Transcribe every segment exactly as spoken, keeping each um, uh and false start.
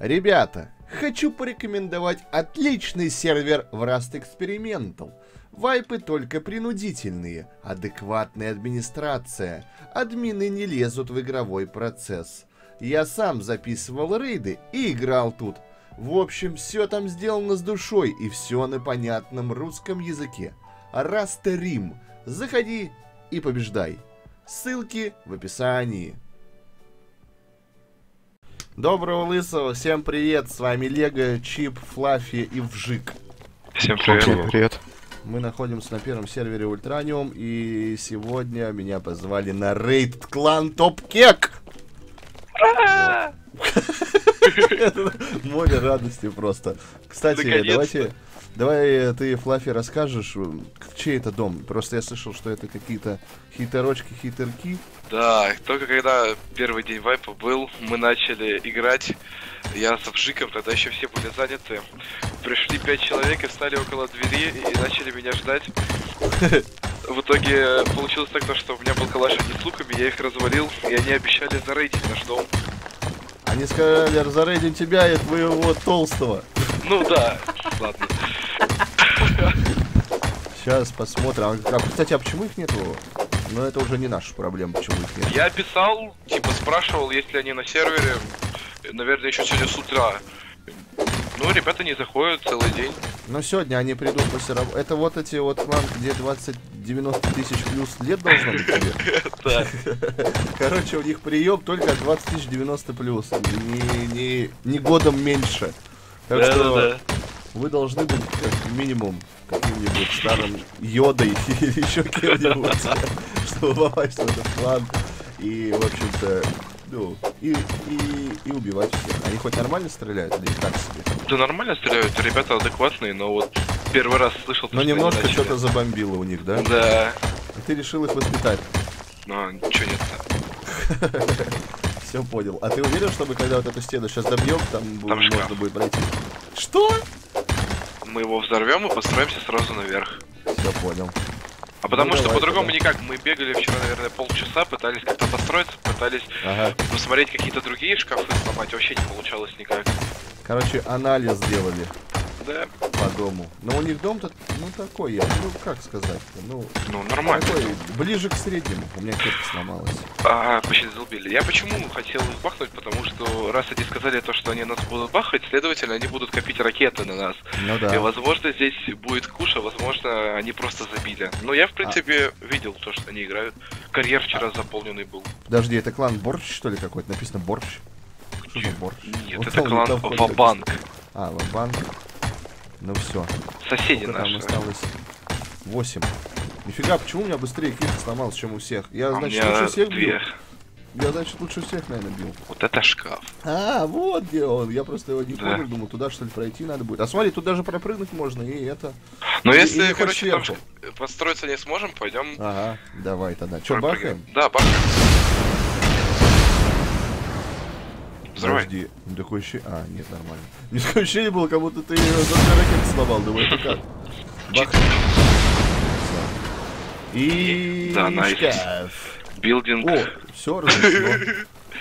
Ребята, хочу порекомендовать отличный сервер в Rust Experimental. Вайпы только принудительные, адекватная администрация, админы не лезут в игровой процесс. Я сам записывал рейды и играл тут. В общем, все там сделано с душой и все на понятном русском языке. Rust-Rim. Заходи и побеждай. Ссылки в описании. Доброго лысого, всем привет, с вами Лего, Чип, Флаффи и Вжик. Всем привет. Всем привет. Мы находимся на первом сервере Ультраниум, и сегодня меня позвали на рейд клан Топкек. Море радости просто. Кстати, давайте... Давай ты, Флаффи, расскажешь, чей это дом? Просто я слышал, что это какие-то хитерочки, хитерки. Да, только когда первый день вайпа был, мы начали играть. Я с Вжиком, тогда еще все были заняты. Пришли пять человек и встали около двери и начали меня ждать. В итоге получилось так, что у меня был калаш с луками, я их развалил, и они обещали зарейдить наш дом. Они сказали, зарейдим тебя и твоего толстого. Ну да, ладно. Сейчас посмотрим. А, кстати, а почему их нету? Ну это уже не наша проблема, почему их нет. Я писал, типа спрашивал, есть ли они на сервере. Наверное, еще сегодня с утра. Ну, ребята не заходят целый день. Но сегодня они придут после работы. Это вот эти вот клан, где двадцать девяносто тысяч плюс лет должно быть тебе. Да. Короче, у них прием только двадцать тысяч девяносто плюс. Не годом меньше. Так да, что да, да. Вы должны быть как минимум каким-нибудь старым Йодой или еще кем-нибудь, чтобы попасть в этот план и, в общем-то, ну, и, и, и убивать всех. Они хоть нормально стреляют или так себе? Да нормально стреляют, ребята адекватные, но вот первый раз слышал... Но немножко что-то забомбило у них, да? Да. И ты решил их воспитать? Ну, ничего нет. Все понял. А ты уверен, что мы когда вот эту стену сейчас добьем, там, там можно шкаф. Будет пройти? Что? Мы его взорвем и построимся сразу наверх. Все понял. А потому ну, что по-другому никак. Мы бегали вчера, наверное, полчаса, пытались как-то построиться, пытались ага. посмотреть какие-то другие шкафы сломать, вообще не получалось никак. Короче, анализ делали. Да. По дому. Но у них дом-то, ну, такой, я, ну, как сказать, ну... Ну, нормально. Такой, ближе к среднему. У меня кепка сломалась. А, почти залбили. Я почему хотел их бахнуть, потому что раз они сказали то, что они нас будут бахать, следовательно, они будут копить ракеты на нас. Ну да. И, возможно, здесь будет куша, возможно, они просто забили. Но я, в принципе, а. видел то, что они играют. Карьер вчера а. заполненный был. Подожди, это клан Борщ, что ли, какой-то? Написано Борщ. Что за Борщ? Нет, вот это клан Вабанк. А, Вабанк. Ну все. Соседи Сколько наши. Там осталось восемь. Нифига, почему у меня быстрее кирка сломалась, чем у всех? Я, значит, а лучше всех две. бил. Я, значит, лучше всех, наверное, бил. Вот это шкаф. А, вот где он. Я просто его не да. понял, думал, туда, что ли, пройти надо будет. А смотри, тут даже пропрыгнуть можно, и это... Но и, если, и короче, там построиться не сможем, пойдем... Ага, давай тогда. Че, бахаем? Да, бахаем. Подожди, такое ощущение... А, нет, нормально. У меня такое ощущение было, как будто ты ракету сломал, думаю, это как? Бах. И... Да, найс. Билдинг. О, все разнесло.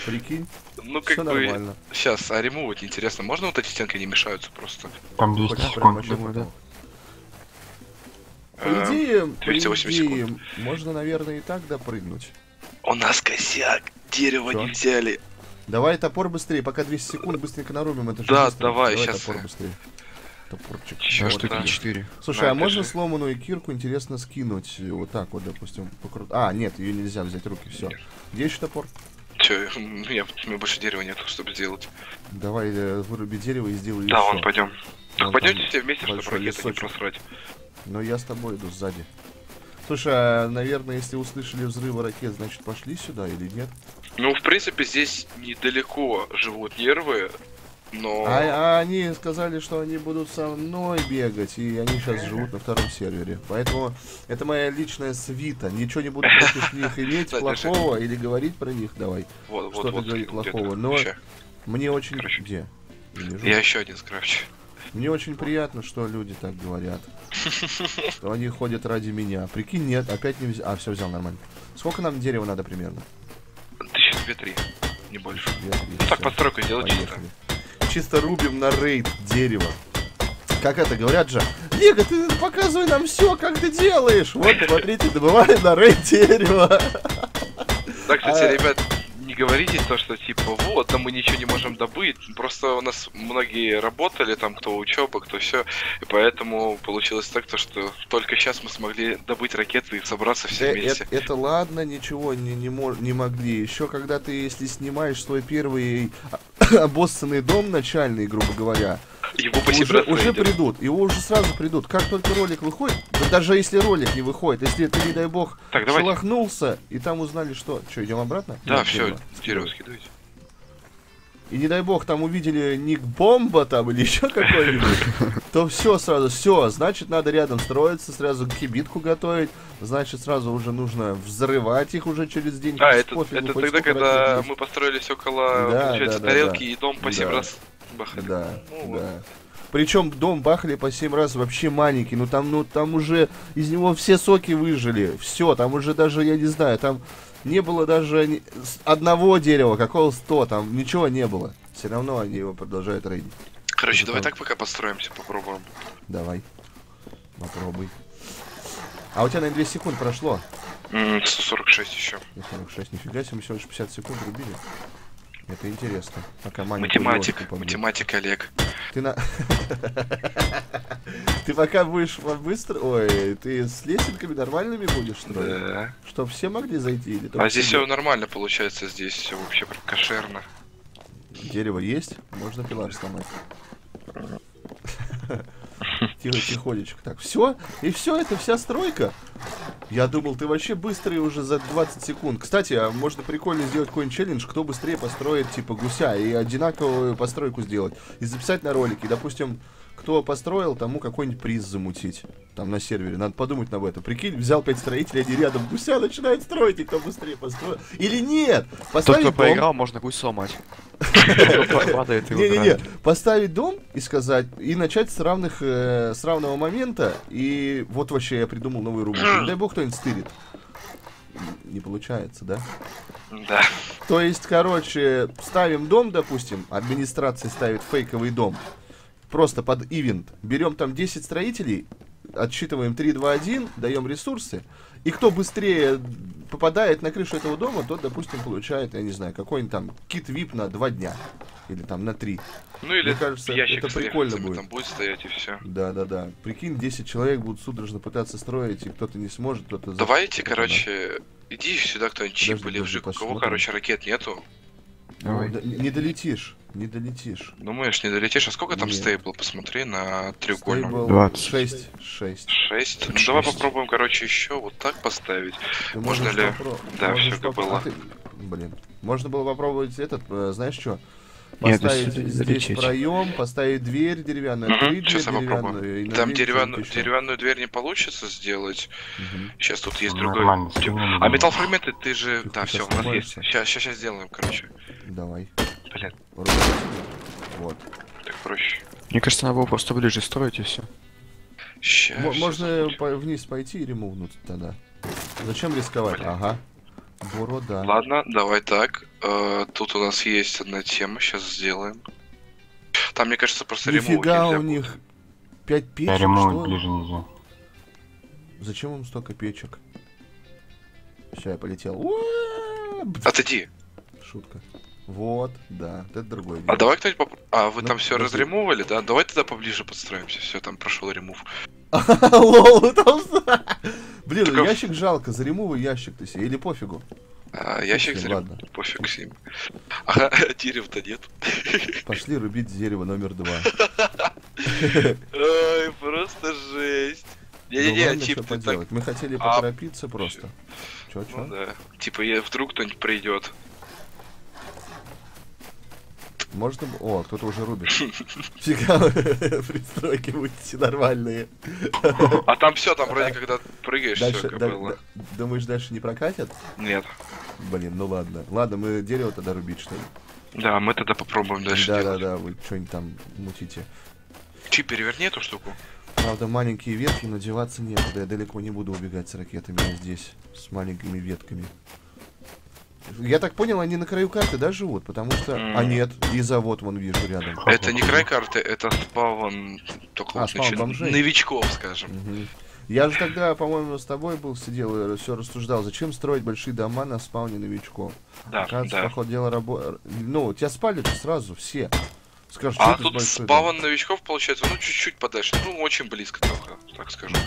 Прикинь, ну, как все бы... нормально. Сейчас, а ремувать интересно, можно вот эти стенки не мешаются просто? Там двести секунд, думаю, да. По идее, двести восемь секунд. Можно, наверное, и так допрыгнуть. У нас косяк, дерево не взяли. Давай топор быстрее, пока двести секунд быстренько нарубим это же. Да, давай, давай, сейчас. Топор быстрее. Топорчик. Сейчас вот штуки четыре. Слушай, на, а можно же. сломанную кирку, интересно, скинуть? Вот так вот, допустим. Покру... А, нет, ее нельзя взять, руки, все. Где еще топор? Че, у меня, у меня больше дерева нет, чтобы сделать. Давай выруби дерево и сделай Да, вон, пойдем. Так пойдемте все вместе, чтобы ракеты не просрать. Но я с тобой иду сзади. Слушай, а, наверное, если услышали взрывы ракет, значит, пошли сюда или нет? Ну, в принципе, здесь недалеко живут нервы, но... А, а они сказали, что они будут со мной бегать, и они сейчас живут на втором сервере. Поэтому это моя личная свита. Ничего не буду против них иметь плохого или говорить про них. Давай, что-то говорить плохого. Но мне очень... Где? Я еще один скрафчу. Мне очень приятно, что люди так говорят. Что они ходят ради меня. Прикинь, нет, опять не взял. А, все, взял, нормально. Сколько нам дерева надо примерно? тысяча две-три, не больше. Ну, так, постройку сделать чисто. чисто рубим на рейд дерево. Как это говорят же, Лего, ты показывай нам все, как ты делаешь. Вот, смотрите, добываем на рейд дерево. Да, кстати, а... ребят, не говорите то, что типа, вот, мы ничего не можем добыть. Просто у нас многие работали, там, кто учеба, кто все. И поэтому получилось так, то, что только сейчас мы смогли добыть ракеты и собраться все вместе. Это, это ладно, ничего не, не, не могли. Еще когда ты, если снимаешь свой первый обоссанный дом начальный, грубо говоря, его уже, уже придут, его уже сразу придут. Как только ролик выходит, да даже если ролик не выходит, если ты, не дай бог, так, шелохнулся, и там узнали, что... Что, идем обратно? Да, все, дерево скидывайте. И не дай бог, там увидели ник бомба там или еще какой-нибудь, то все сразу, все, значит, надо рядом строиться, сразу кибитку готовить, значит, сразу уже нужно взрывать их уже через день. А, это тогда, когда мы построились около, получается, тарелки и дом по семь раз... Бахали. Да, ну, да. Вот. Причем дом бахали по семь раз, вообще маленький. Ну там, ну там уже из него все соки выжили. Все, там уже даже, я не знаю, там не было даже ни... одного дерева, какого сто, там ничего не было. Все равно они его продолжают рейдить. Короче, давай там... так пока построимся, попробуем. Давай. Попробуй. А у тебя на двести секунд прошло? Mm, сто сорок шесть еще. сто сорок шесть, нифига себе, мы всего лишь пятьдесят секунд рубили. Это интересно. Пока математик, математик Олег. Ты на... Ты пока будешь быстро... Ой, ты с лесенками нормальными будешь строить? Да. Чтоб все могли зайти? Или а здесь все нормально получается, здесь все вообще кошерно. Дерево есть? Можно пилар сломать. Тихо-тихонечко. Так, все? И все, это вся стройка? Я думал, ты вообще быстрый уже за двадцать секунд. Кстати, а можно прикольно сделать какой-нибудь челлендж, кто быстрее построит, типа, гуся, и одинаковую постройку сделать. И записать на ролики. Допустим, кто построил, тому какой-нибудь приз замутить. Там на сервере. Надо подумать об этом. Прикинь, взял пять строителей, они рядом гуся начинают строить, и кто быстрее построил. Или нет! Поставить Тот, кто дом... поиграл, можно гусь сломать. Не-не-не. Поставить дом и сказать, и начать с равных, с равного момента. И вот вообще я придумал новую рубрику. Дай бог кто-нибудь стырит. Не получается, да? Да. То есть, короче, ставим дом, допустим, администрация ставит фейковый дом. Просто под ивент. Берем там десять строителей, отсчитываем три, два, один, даем ресурсы. И кто быстрее попадает на крышу этого дома, тот, допустим, получает, я не знаю, какой-нибудь там кит-вип на два дня. Или там на три. Ну или мне кажется, ящик это прикольно будет. Там будет стоять и все. Да, да, да. Прикинь, десять человек будут судорожно пытаться строить, и кто-то не сможет, кто-то... Давайте, короче, да. Иди сюда кто-нибудь чип или вжик. У кого, короче, ракет нету. Ну, не долетишь, не долетишь. Думаешь, не долетишь? А сколько там стейбл? Посмотри на треугольник. двадцать шесть. шесть. шесть. шесть. Ну, шесть. Давай попробуем, короче, еще вот так поставить. Ты можно ли... Попро... Да, можно все было. Ты... Блин, можно было попробовать этот, знаешь что? Поставить Нет, здесь проем, поставить дверь деревянную, угу, дверь деревянную и там деревянную, деревянную дверь не получится сделать. Угу. Сейчас тут есть другой. А металлфрагменты ты же... Ты да, все, у нас есть. Сейчас, сейчас, сейчас сделаем, короче. Давай. Блин. Вот. Так проще. Мне кажется, надо было просто ближе строить и все. Сейчас, можно сейчас по вниз пойти и ремоунуть тогда. Зачем рисковать? Блин. Ага. Борода. Ладно, давай так. Э, тут у нас есть одна тема, сейчас сделаем. Там, мне кажется, просто ремонт. Нифига у них пять печек, что ли? Зачем им столько печек? Все, я полетел. Отойди. Шутка. Вот, да, это другой. А давай кто-нибудь попробуем. А, вы там все разремовали, да? Давай тогда поближе подстроимся. Все, там прошел ремув. Лол, там... Блин, ящик жалко, заремувай ящик-то себе, или пофигу? А, ящик заремувай, пофиг с ним. Ага, дерева-то нет. Пошли рубить дерево номер два. Ой, просто жесть. Не-не-не, типа ты так... Мы хотели поторопиться просто. Чё-чё? Да, типа вдруг кто-нибудь придет. Можно... О, кто-то уже рубит. Фига, пристройки будете нормальные. А там все, там вроде когда прыгаешь, все было. Думаешь, дальше не прокатят? Нет. Блин, ну ладно. Ладно, мы дерево тогда рубить, что ли? Да, мы тогда попробуем дальше делать. Да-да-да, вы что-нибудь там мутите. Чип, переверни эту штуку. Правда, маленькие ветки, но деваться некуда. Я далеко не буду убегать с ракетами здесь, с маленькими ветками. Я так понял, они на краю карты, да, живут? Потому что... Mm. А нет, и завод вон вижу рядом. Это не край карты, это спаун... Только а, вот спаун бомжей. Новичков, скажем. Угу. Я же тогда, по-моему, с тобой был, сидел и все рассуждал. Зачем строить большие дома на спауне новичков? Да, кажется, да. Походу, дело работы... Ну, тебя спалят сразу все. Скажешь, а тут спаун дом? Новичков, получается, ну, чуть-чуть подальше. Ну, очень близко только, так скажем.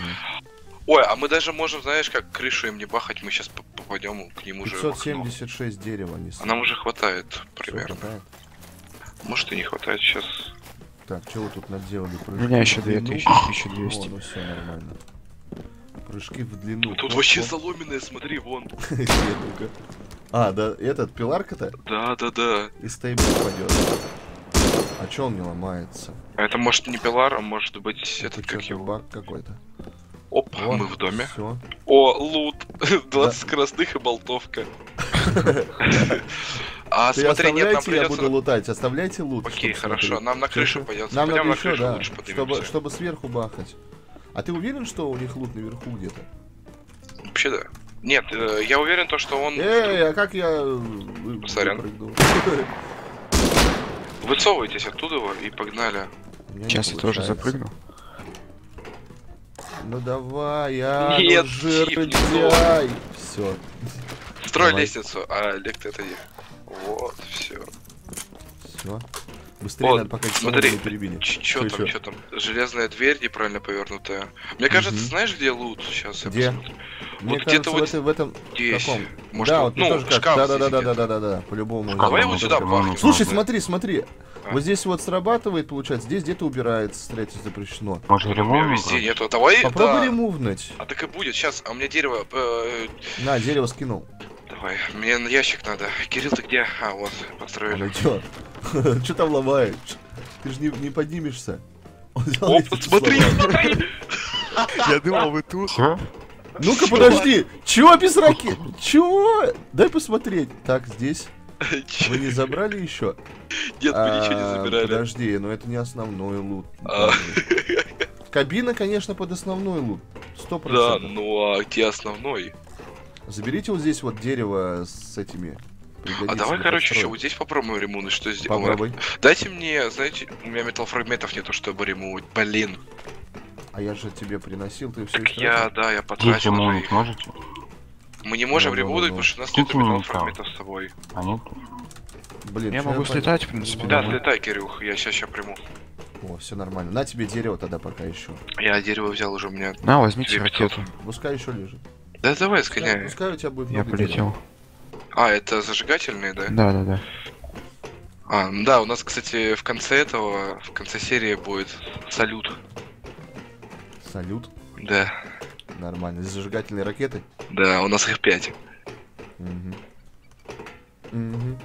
Ой, а мы даже можем, знаешь, как крышу им не бахать, мы сейчас попадем к нему же. пятьсот семьдесят шесть дерева не стоит. А нам уже хватает, примерно. Хватает? Может и не хватает сейчас. Так, чего тут наделали? Прыжки у меня еще две тысячи, тысяча двести. О, ну все нормально. Прыжки в длину. Тут вот, вообще вот. Соломенные, смотри, вон. А, да, этот, пиларка-то? Да, да, да. И стейбл пойдет. А че он не ломается? А это может не пилар, а может быть этот как его. Баг какой-то. Оп, вот, мы в доме. Все. О, лут! двадцать да. Красных и болтовка. А смотри, нет, нам придется... Я буду лутать, оставляйте лут. Окей, хорошо, нам на крышу пойдется. Нам на крышу, да, чтобы сверху бахать. А ты уверен, что у них лут наверху где-то? Вообще да. Нет, я уверен, что он... Эй, а как я... Сорян. Высовывайтесь оттуда и погнали. Сейчас я тоже запрыгну. Ну давай, я нет, жирный дядь. Все. Строй давай. Лестницу, а лек-то это я. Вот, все. Все. Быстрее вот, надо, пока смотри, перебили. Что там, что там? Железная дверь неправильно повернутая. Мне кажется, угу. Знаешь, где лут? Сейчас где? Я посмотрю. Вот где-то вот в этом. Здесь. Может, да, вот, ну, тоже шкаф. Да, да, да, да, да, да, да, да. По-любому. Давай его сюда пахнем. Слушай, смотри, смотри. А. Вот здесь вот срабатывает, получается, здесь где-то убирается, встретить запрещено. Может, ремонт везде нету. Давай. Попробуй да. Ремувнуть. А так и будет. Сейчас, а у меня дерево. Э... На, дерево скинул. Давай. Мне на ящик надо. Кирилл, ты где? А, вот, построили. Че там ломаешь? Ты же не, не поднимешься. О, смотри, смотри! Я думал, вы тут. Ну-ка, подожди! Чего, писраки? Чего? Дай посмотреть. Так, здесь. Вы не забрали еще? Нет, мы ничего не забирали. Подожди, но это не основной лут. Кабина, конечно, под основной лут. Сто процентов. Да, ну а где основной? Заберите вот здесь вот дерево с этими... А давай, короче, построить. Еще вот здесь попробуем ремонт, что здесь. Попробуй. Дайте мне, знаете, у меня металлфрагментов нету, чтобы ремонтить. Блин. А я же тебе приносил, ты все еще. Я, да, я потратил. Их. Можете? Мы не можем да, ремонтить, да, да. Потому что у нас нету металлфрагментов с собой. А нет. Блин, я могу слетать, в принципе. Да, слетай, Кирюх, я сейчас сейчас приму. О, все нормально. На тебе дерево тогда пока еще. Я дерево взял уже у меня. На, возьмите ракету. Пускай еще лежит. Да давай, сгоняй. Пускай у тебя будет. Я полетел. Дерева. А, это зажигательные, да? Да, да, да. А, да, у нас, кстати, в конце этого, в конце серии будет салют. Салют? Да. Нормально. Зажигательные ракеты? Да, у нас их пять. Угу. Угу.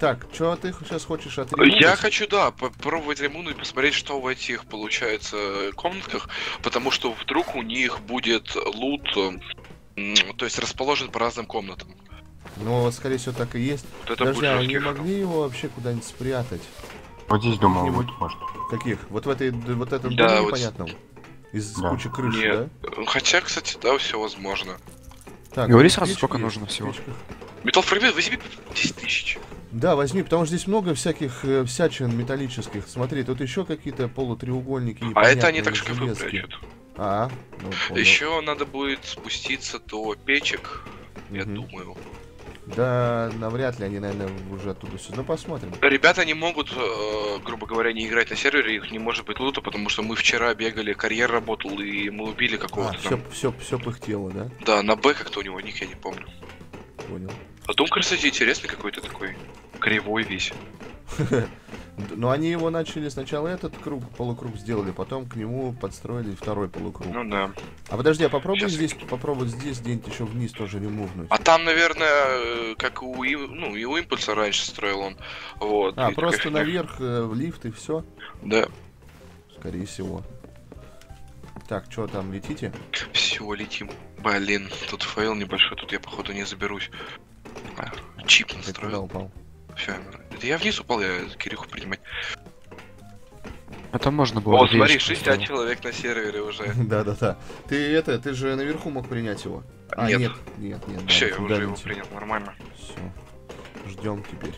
Так, что ты сейчас хочешь отремонтировать? Я хочу, да, попробовать ремонтировать, посмотреть, что в этих, получается, комнатках, потому что вдруг у них будет лут... То есть расположен по разным комнатам. Ну, скорее всего, так и есть. Вот это подожди, а не могли его вообще куда-нибудь спрятать? Вот здесь дома вот, может. Каких? Вот в этой, вот этом да, доме вот... непонятном? Из да. Кучи крыши, нет. Да? Хотя, кстати, да, все возможно. Так, говори сразу, печки, сколько нужно всего. Металлфрагмент возьми десять тысяч. Да, возьми, потому что здесь много всяких э, всячин металлических. Смотри, тут еще какие-то полутреугольники. А это они так шкафы прячут. А, ну, еще надо будет спуститься до печек, угу. Я думаю. Да, навряд ли они, наверное, уже оттуда сюда. Ну, посмотрим. Ребята не могут, э, грубо говоря, не играть на сервере, их не может быть лута, потому что мы вчера бегали, карьер работал, и мы убили какого-то. А, все, все, все пыхтело, да? Да, на Б как-то у него ник, я не помню. Понял. А дом, кстати, интересный какой-то такой, кривой весь. Но они его начали, сначала этот круг, полукруг сделали, потом к нему подстроили второй полукруг. Ну да. А подожди, а попробуй сейчас... здесь, попробуй здесь где-нибудь еще вниз тоже ремувнуть. А там, наверное, как у, ну, и у импульса раньше строил он. Вот. А, и просто наверх, в лифт и все? Да. Скорее всего. Так, что там, летите? Все, летим. Блин, тут фейл небольшой, тут я, походу, не заберусь. Чип настроил. Все, это я вниз упал, я Кирюху принимать. А там можно было. О, смотри, шестьдесят человек на сервере уже. Да-да-да. Ты это, ты же наверху мог принять его. А, нет. Нет, нет, нет. Все, да, я уже его принял, нормально. Все. Ждем теперь.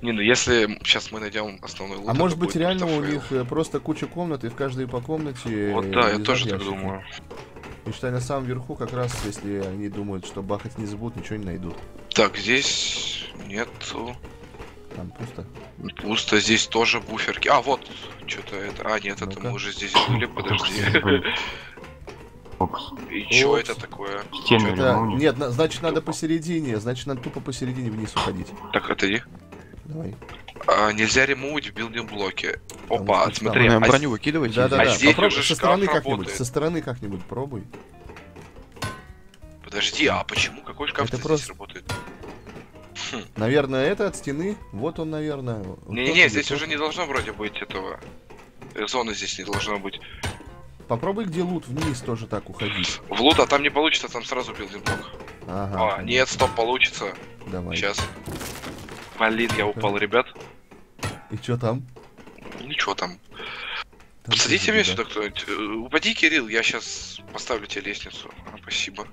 Не, ну если сейчас мы найдем основной лут... А может быть реально у них просто куча комнат, и в каждой по комнате... Вот да, я тоже так думаю. И считай, на самом верху как раз, если они думают, что бахать не забудут, ничего не найдут. Так, здесь нету... Там пусто. Пусто, здесь тоже буферки. А, вот, что-то это... А, нет, это мы уже здесь были, подожди. И чё это такое? Нет, значит надо посередине, значит надо тупо посередине вниз уходить. Так, отойди. Давай. А, нельзя ремоуть в билдинг-блоке. Опа, там, смотри, там. А броню выкидывать. Да, да, да. А здесь попробуй уже со стороны как-нибудь. Со стороны как-нибудь пробуй. Подожди, а почему какой шкаф это здесь просто... работает? Хм. Наверное, это от стены. Вот он, наверное. Не-не-не, здесь уже не должно вроде быть этого. Зоны здесь не должно быть. Попробуй где лут вниз тоже так уходить. В лут, а там не получится, там сразу билдинг-блок. Ага. А, нет, стоп, получится. Давай. Сейчас. Блин, я упал, ребят. И чё там? Ничего там. там Садите меня сюда кто-нибудь. Упади, Кирилл, я сейчас поставлю тебе лестницу. А, спасибо.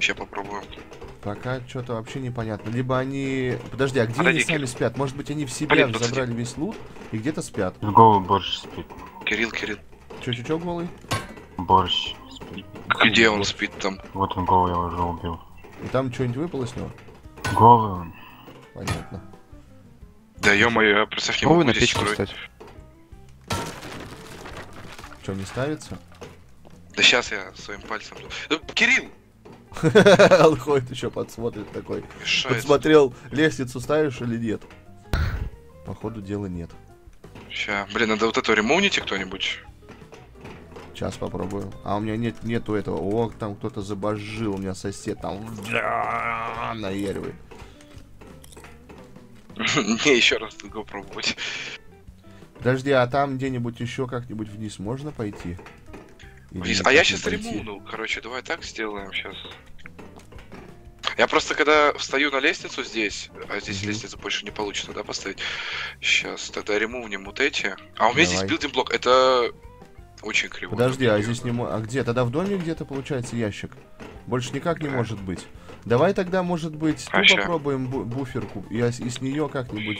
Сейчас попробуем. Пока что-то вообще непонятно. Либо они... Подожди, а где Подойди, они сами Кирилл. спят? Может быть, они в себя забрали весь лут и где-то спят? Голый Борщ спит. Кирилл, Кирилл. Чё-чё-чё голый? Борщ спит. Где он спит там? Вот он голый, я уже убил. И там что-нибудь выпало с него? Голый он. Понятно. Да ё-моё, я представь, не могу на печку встать. Чё, не ставится? Да сейчас я своим пальцем... Кирилл! Он ходит еще подсмотрит такой. Подсмотрел, лестницу ставишь или нет? Походу дела нет. Ща, блин, надо вот эту ремоуните кто-нибудь. Сейчас попробую. А у меня нет, нету этого. О, там кто-то забожил, у меня сосед там наяривает. Не, еще раз другого пробовать. Подожди, а там где-нибудь еще как-нибудь вниз можно пойти? Вниз. А я сейчас ремонтнул, короче, давай так сделаем сейчас. Я просто когда встаю на лестницу здесь, а здесь лестницу больше не получится, да, поставить? Сейчас, тогда ремонтнем вот эти. А у меня здесь билдинг-блок, это очень криво. Подожди, а здесь не... А где? Тогда в доме где-то получается ящик? Больше никак не может быть. Давай тогда, может быть, а ту попробуем бу буферку, и, и с нее как-нибудь...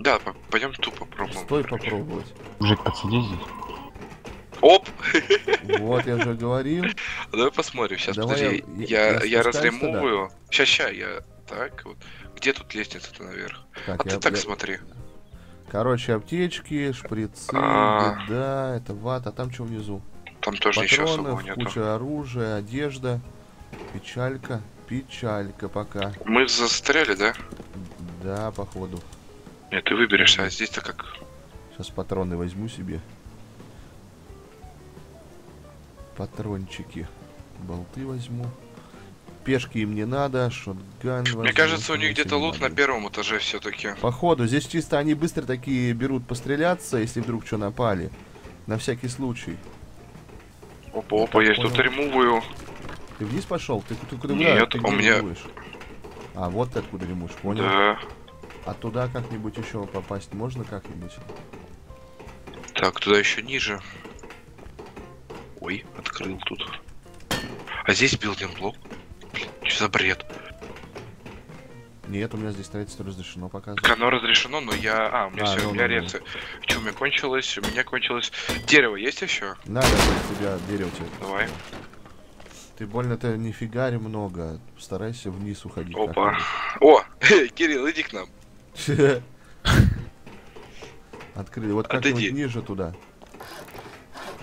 Да, по пойдем ту попробуем. Стой попробовать. Мужик, подсиди здесь. Оп! Вот, я уже говорил. Давай посмотрим, сейчас, давай подожди, я, я, я разремовываю. Ща, ща, я... Так, вот. Где тут лестница-то наверх? Так, а я, ты так я... смотри. Короче, аптечки, шприцы, а... да, это вата, а там что внизу? Там тоже ничего особого нету. Куча оружия, одежда, печалька, печалька пока. Мы застряли, да? Да, походу. Нет, ты выберешься, а здесь-то как? Сейчас патроны возьму себе. Патрончики, болты возьму. Пешки им не надо, шотган... Мне кажется, у них где-то лут на первом этаже все-таки. Походу, здесь чисто они быстро такие берут постреляться, если вдруг что напали. На всякий случай. Опа-опа, я тут ремуваю. Ты вниз пошел? Ты, ты куда? Нет, ты у меня... Ремуешь? А, вот ты откуда ремуешь, понял? Да. А туда как-нибудь еще попасть можно как-нибудь? Так, туда еще ниже. Ой, открыл тут. А здесь билдинг-блок. Что за бред? Нет, у меня здесь строительство разрешено пока. Так оно разрешено, но я... А, у меня а, все, ну, у меня ну, рецы. Ну. Че, у меня кончилось? У меня кончилось... Дерево есть еще? Надо, у тебя дерево тебе. Давай. Ты больно-то нифигари много. Старайся вниз уходить. Опа. О, Кирилл, иди к нам. Открыли. Вот как-нибудь ниже туда.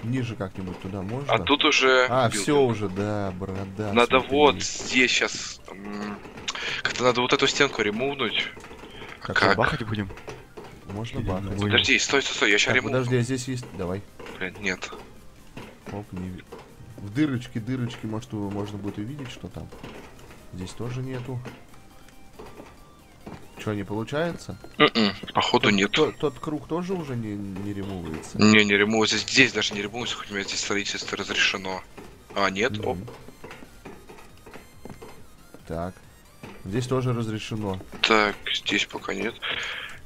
Ниже как-нибудь туда можно. А тут уже... А, билдинг. Все уже, да, борода. Надо смотри. Вот здесь сейчас... Как-то надо вот эту стенку ремувнуть. Как? как? Бахать будем? Можно Или бахать. Будем. Подожди, стой, стой, стой, я сейчас ремувну. Подожди, а здесь есть... Давай. Блин, нет. Оп, не... В дырочке, дырочки, может, можно будет увидеть, что там. Здесь тоже нету. Что, не получается? Mm-mm, походу тот, нет. Тот, тот круг тоже уже не, не ремувается? Не, не ремувается. Здесь даже не ремувается, хоть у меня здесь строительство разрешено. А, нет? Mm-hmm. Оп. Так. Здесь тоже разрешено. Так, здесь пока нет.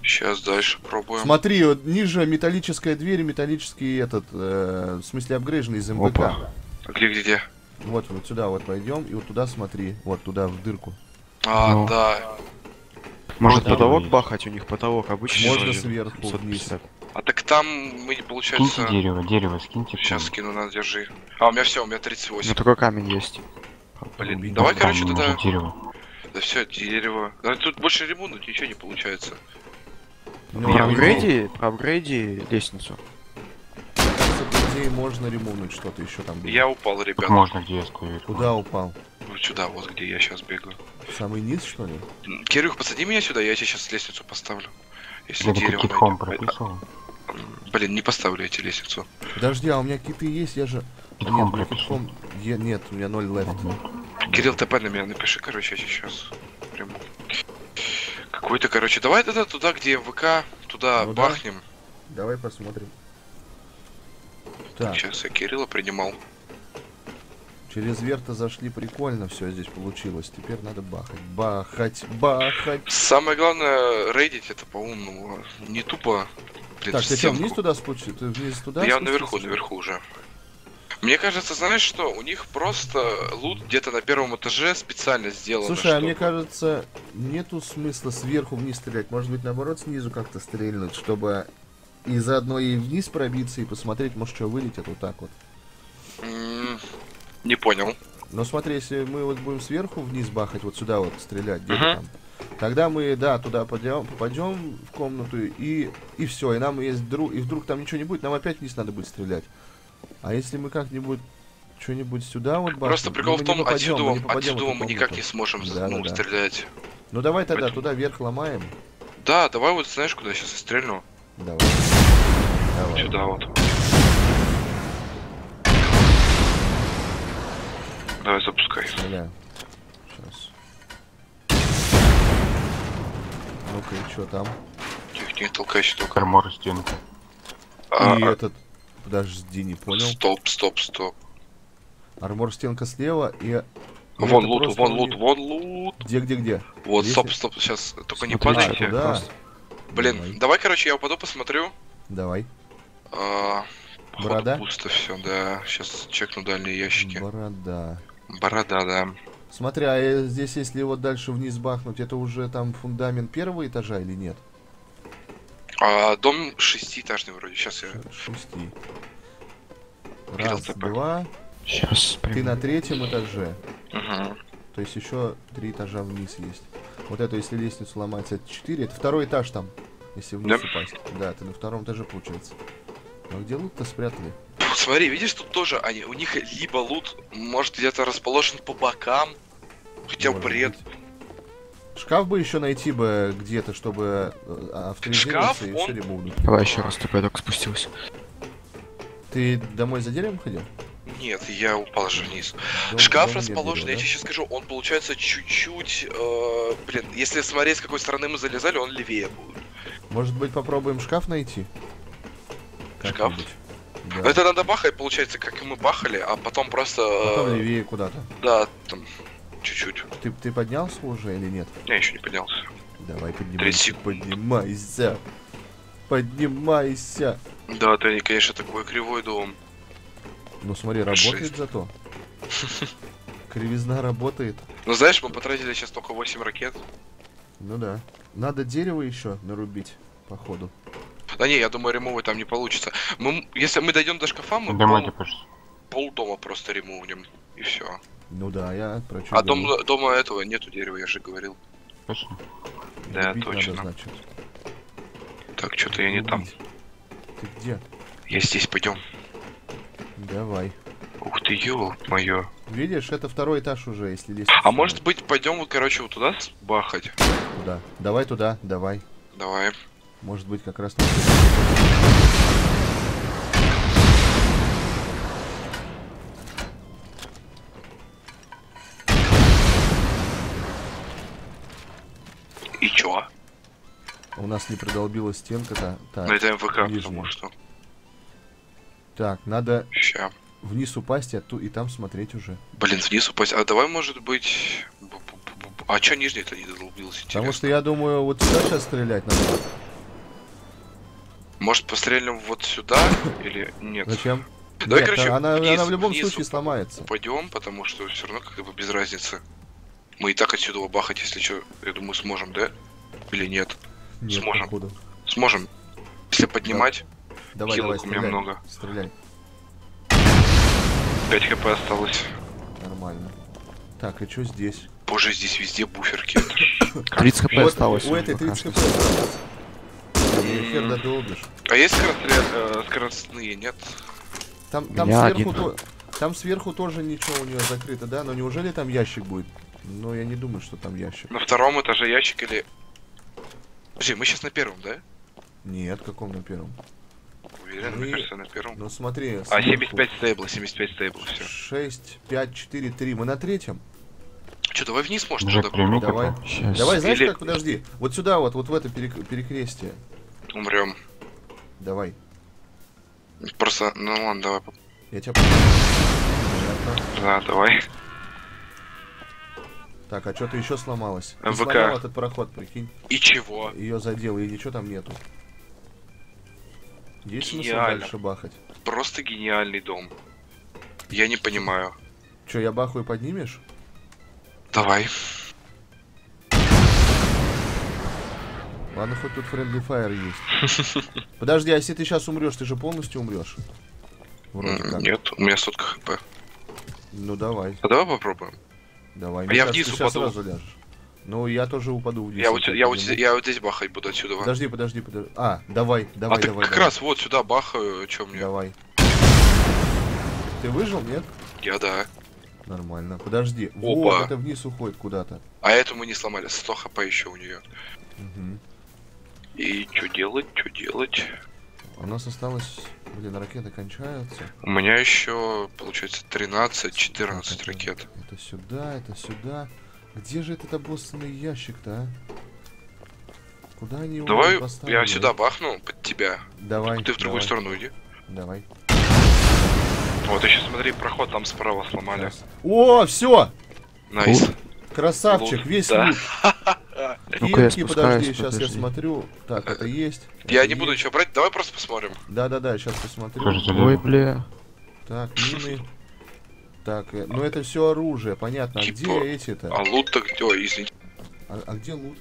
Сейчас дальше пробуем. Смотри, вот ниже металлическая дверь, металлический этот, э, в смысле апгрейженный из МБК. Опа. Где, где, где? Вот, вот сюда вот пойдем и вот туда смотри, вот туда в дырку. А, ну. Да. Может да, потолок да, бахать, у них потолок обычный. Можно сверху вниз. А так там мы получается... Скиньте дерево, дерево скиньте. Сейчас скину, надо, держи. А, у меня все, у меня тридцать восемь. Ну такой камень есть. Блин, Блин давай, короче, тогда... Дерево. Да все, дерево. Да, тут больше ремонта, ничего не получается. Ну, проапгрейди, проапгрейди лестницу. Где можно ремонтнуть что-то еще там. Было. Я упал, ребята. Можно где я скажу. Куда упал? Вот сюда, вот где я сейчас бегаю. Самый низ, что ли? Кирюх, посади меня сюда, я тебе сейчас лестницу поставлю. Если я дерево. Блин, не поставлю эти лестницу. Подожди, а у меня киты есть, я же... Китком нет, китком... Я... Нет, у меня ноль лефт. Кирилл, ТП на меня напиши, короче, я сейчас. Прям... Какой-то, короче, давай тогда туда, где МВК, туда ну, бахнем. Да. Давай посмотрим. Так. Сейчас я Кирилла принимал. Через верта зашли, прикольно все здесь получилось. Теперь надо бахать, бахать, бахать. Самое главное, рейдить это по-умному, не тупо. Блин, так, ты вниз туда спустишь? Ты вниз туда я спустишь? Наверху, наверху уже. Мне кажется, знаешь что, у них просто лут где-то на первом этаже специально сделано. Слушай, чтобы... а мне кажется, нету смысла сверху вниз стрелять. Может быть, наоборот, снизу как-то стрельнуть, чтобы... И заодно и вниз пробиться, и посмотреть, может, что вылетит вот так вот. Mm, не понял. Но смотри, если мы вот будем сверху вниз бахать, вот сюда вот стрелять, где-то uh-huh. там, тогда мы, да, туда пойдем, попадем в комнату, и, и все. И нам есть друг, и вдруг там ничего не будет, нам опять вниз надо будет стрелять. А если мы как-нибудь что-нибудь сюда вот бахнем... Просто прикол в том, попадем, отсюда мы, отсюда мы никак не сможем да, ну, да, стрелять. Ну давай тогда поэтому... туда вверх ломаем. Да, давай вот знаешь, куда я сейчас и стрельну. Давай. Давай. Сюда вот. Давай запускай. Бля. Сейчас. Ну-ка, и что там? Тихо, не толкайся, только армор стенка. И этот... Подожди, не понял. Стоп, стоп, стоп. Армор стенка слева и... Вон лут, вон лут, вон лут. Где, где, где? Вот, стоп, стоп, сейчас. Только не падайте. Блин, давай. давай, короче, я упаду, посмотрю. Давай. А, борода? Пусто все, да. Сейчас чекну дальние ящики. Борода. Борода, да. Смотри, а здесь, если вот дальше вниз бахнуть, это уже там фундамент первого этажа или нет? А, дом шестиэтажный вроде. Сейчас я... Шести. Раз, два. Сейчас. Ты на третьем этаже. Угу. То есть еще три этажа вниз есть. Вот это, если лестницу ломать, это четыре. Это второй этаж там, если вниз да. упасть. Да, это на втором этаже получается. Но где лут-то спрятали? Смотри, видишь, тут тоже они, у них либо лут, может, где-то расположен по бокам. Хотя может бред. Быть. Шкаф бы еще найти бы где-то, чтобы авторизироваться. Шкаф, и он... все ремонт. Давай еще раз, ты так спустился. Ты домой за деревом ходил? Нет, я упал же вниз. Дом, Шкаф дом расположен, я тебе да? сейчас скажу, он получается чуть-чуть... Э, блин, если смотреть, с какой стороны мы залезали, он левее будет. Может быть, попробуем шкаф найти? Шкаф? Да. Это надо бахать, получается, как и мы бахали, а потом просто... Э, потом левее куда-то. Да, там, чуть-чуть. Ты, ты поднялся уже или нет? Я еще не поднялся. Давай, поднимайся, поднимайся. Поднимайся. Да, ты, конечно, такой кривой дом. Ну смотри, работает шесть. Зато. Кривизна работает. Ну знаешь, мы потратили сейчас только восемь ракет. Ну да. Надо дерево еще нарубить, походу. Да не, я думаю, ремовы там не получится. Мы, если мы дойдем до шкафа, мы пол, пол дома просто ремовнем. И все. Ну да, я про что. А дом, дома этого нету дерева, я же говорил. Точно? Да, рубить точно. Надо, значит. Так, что-то я не там. Ты где? Я здесь, пойдем. Давай. Ух ты, ё-моё. Видишь, это второй этаж уже, если лестница. А сюда. Может быть, пойдем вот, короче, вот туда бахать? Туда. Давай туда, давай. Давай. Может быть, как раз... И чё? У нас не продолбилась стенка-то. Это МВК, нижняя. Потому что... Так, надо Ща. Вниз упасть а ту и там смотреть уже. Блин, вниз упасть. А давай, может быть... А чё нижний-то не долбился? Потому что я думаю, вот сюда сейчас стрелять надо. Может, пострелим вот сюда или нет? Зачем? Давай, нет, короче, она, вниз, она в любом случае сломается. Пойдем, потому что все равно как бы без разницы. Мы и так отсюда бахать, если что, я думаю, сможем, да? Или нет? Нет, сможем. Буду. Сможем. Если поднимать, давай, давай, стреляй, у меня много. Стреляй. пять хп осталось. Нормально. Так, и что здесь? Боже, здесь везде буферки. тридцать хп вот осталось. У этой тридцать хп осталось. А есть скоростные, нет? Там, там, сверху то, там сверху тоже ничего у нее закрыто, да? Но неужели там ящик будет? Но я не думаю, что там ящик. На втором этаже ящик или... Подожди, мы сейчас на первом, да? Нет, каком на первом? Уверен, мы... мне кажется, на первом. Ну смотри... А, сверху. семьдесят пять стейбла, семьдесят пять стейбла, все. шесть, пять, четыре, три. Мы на третьем? Че, давай вниз, может, туда? Давай, сейчас. Давай, знаешь или... как, подожди. Вот сюда вот, вот в это перек... перекрестие. Умрем. Давай. Просто, ну ладно, давай. Я тебя... Да, давай. Так, а что-то еще сломалось. Ты сломал этот проход, прикинь. И чего? Ее задел, и ничего там нету. Есть смысл дальше бахать? Просто гениальный дом. Я не понимаю. Че, я баху и поднимешь? Давай. Ладно, хоть тут friendly fire есть. Подожди, а если ты сейчас умрешь, ты же полностью умрешь? Вроде как. Нет, у меня сотка хп. Ну давай. А давай попробуем. Давай. А я вниз упаду. Ну я тоже упаду вниз. Я вот, я, вот, я вот здесь бахать буду отсюда. Подожди, подожди, подожди. А, давай, давай, а давай. Ты как давай. Раз вот сюда бахаю, чё мне? Давай. Ты выжил, нет? Я да. Нормально. Подожди. Опа. Вот это вниз уходит куда-то. А эту мы не сломали. сто хп еще у нее. Угу. И что делать, что делать? У нас осталось... Блин, ракеты кончаются. У меня еще, получается, тринадцать-четырнадцать ракет. Это сюда, это сюда. Где же этот обоссанный ящик-то, а? Куда они его поставили? Давай я сюда бахну, под тебя. Давай. Ты в другую давай. Сторону иди. Давай. Вот еще смотри, проход там справа сломали. Раз. О, все! Найс. Красавчик, Лут. Весь да. лут. Кирки, ну подожди, сейчас подожди. Я смотрю. Так, это есть. Я это не есть. Буду ничего брать, давай просто посмотрим. Да-да-да, сейчас посмотрю. Ой, бля. Так, мины. Так, ну это все оружие, понятно. А типа... где эти-то? А лут-то где, извините. А, а где лут?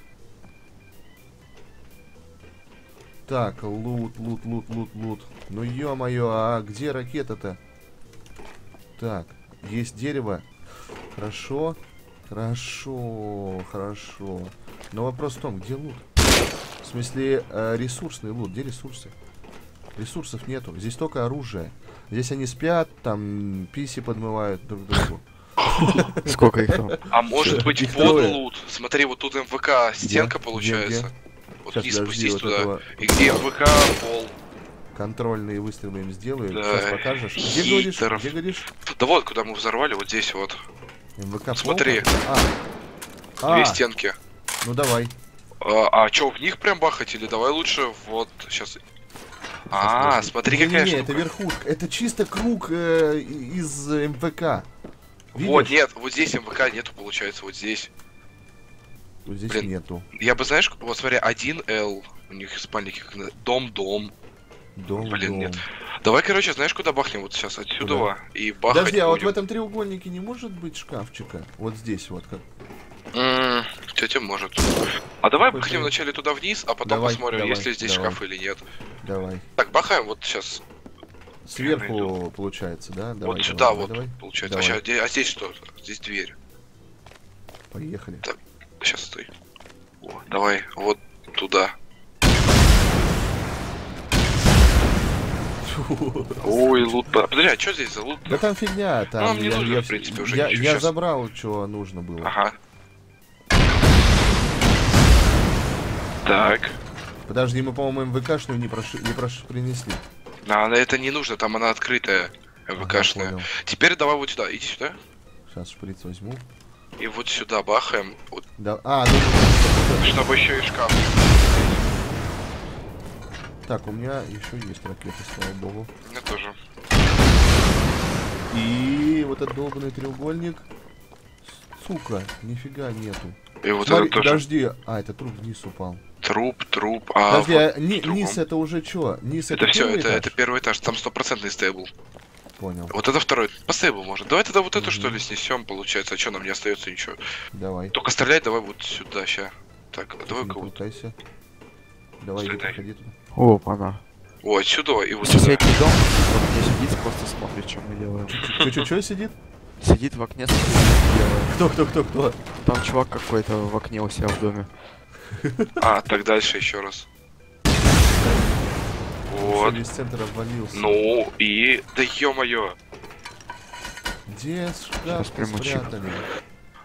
Так, лут, лут, лут, лут, лут. Ну ё-моё, а где ракета-то? Так, есть дерево. Хорошо. Хорошо, хорошо. Но вопрос в том, где лут? В смысле, э, ресурсный лут. Где ресурсы? Ресурсов нету. Здесь только оружие. Здесь они спят, там писи подмывают друг другу. Сколько их там? А может быть под лут? Смотри, вот тут МВК стенка получается. Вот и спустись туда. И где МВК пол? Контрольные выстрелы им сделаю. Сейчас покажешь. Где говоришь? Где говоришь? Да вот, куда мы взорвали, вот здесь вот. МВК смотри. Две стенки. Ну давай. А, а что, в них прям бахать или давай лучше вот сейчас... А, смотри какая штука. Не, это верхушка. Это чисто круг э, из МВК. Видишь? Вот, нет, вот здесь МВК нету, получается, вот здесь. Вот здесь блин, нету. Я бы, знаешь, вот смотри, один Л. У них испанники как дом-дом. Дом, блин, дом. Нет. Давай, короче, знаешь, куда бахнем? Вот сейчас отсюда куда? И бахать. Подожди, а вот в этом треугольнике не может быть шкафчика? Вот здесь вот как... Ммм, тетя может. А давай бахнем вначале туда вниз, а потом давай, посмотрим, давай, есть ли здесь давай. Шкаф или нет. Давай. Так, бахаем вот сейчас. Сверху получается, да? Давай, вот сюда давай, вот давай. Получается. Давай. А, сейчас, а здесь что? Здесь дверь. Поехали. Так, сейчас стой. О, давай вот туда. Ой, лут. Подожди, а что здесь за лут? Да там фигня, там. Ну, мне я, нужно, я, в принципе, уже я, я забрал, что нужно было. Ага. Так. Подожди, мы, по-моему, МВКшную не, прош... не прош... принесли. А, это не нужно, там она открытая, МВКшная. Ага, теперь давай вот сюда, иди сюда. Сейчас шприц возьму. И вот сюда бахаем. Вот. Да... А, ну... Чтобы еще и шкаф. Так, у меня еще есть ракеты, слава богу. У меня тоже. И вот этот долбанный треугольник. Сука, нифига нету. И вот смотри, это тоже... Подожди, а, это труп вниз упал. Труп, труп, а... Подожди, а ни, низ это уже чё? Низ это, это все, это, это первый этаж, там стопроцентный стейбл. Понял. Вот это второй, по стейблу можно. Давай тогда вот mm -hmm. эту что ли снесем, получается, а что нам не остается ничего. Давай. Только стрелять давай вот сюда, ща. Так, а давай кого-то. Пытайся. Давай, иди туда. Опа-на. О, отсюда и вот сюда. Соседний дом, вот сидит, просто смотрит, что мы делаем. Ты чё, чё сидит? Сидит в окне, кто, кто, кто, кто? Там чувак какой-то в окне у себя в доме. А, так дальше еще раз. Вот. Из центра обвалился. Ну и... Да ё-моё. Где шкаф спрятали?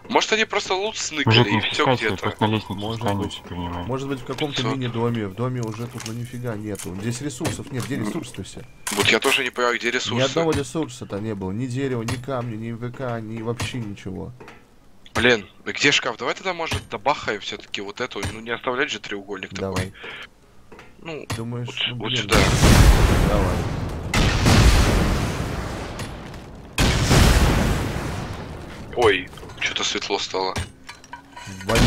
Может они просто лут сныкали и все где-то. Может быть в каком-то мини-доме. В доме уже тут ну нифига нету. Здесь ресурсов нет. Где ресурсы-то все? Вот я тоже не понимаю, где ресурсы. Ни одного ресурса-то не было. Ни дерева, ни камня, ни ВК, ни вообще ничего. Блин, где шкаф? Давай тогда, может, добахаем все-таки вот эту. Ну не оставлять же треугольник такой. Ну, думаешь, вот, ну, вот сюда. Давай. Ой, что-то светло стало. Болит.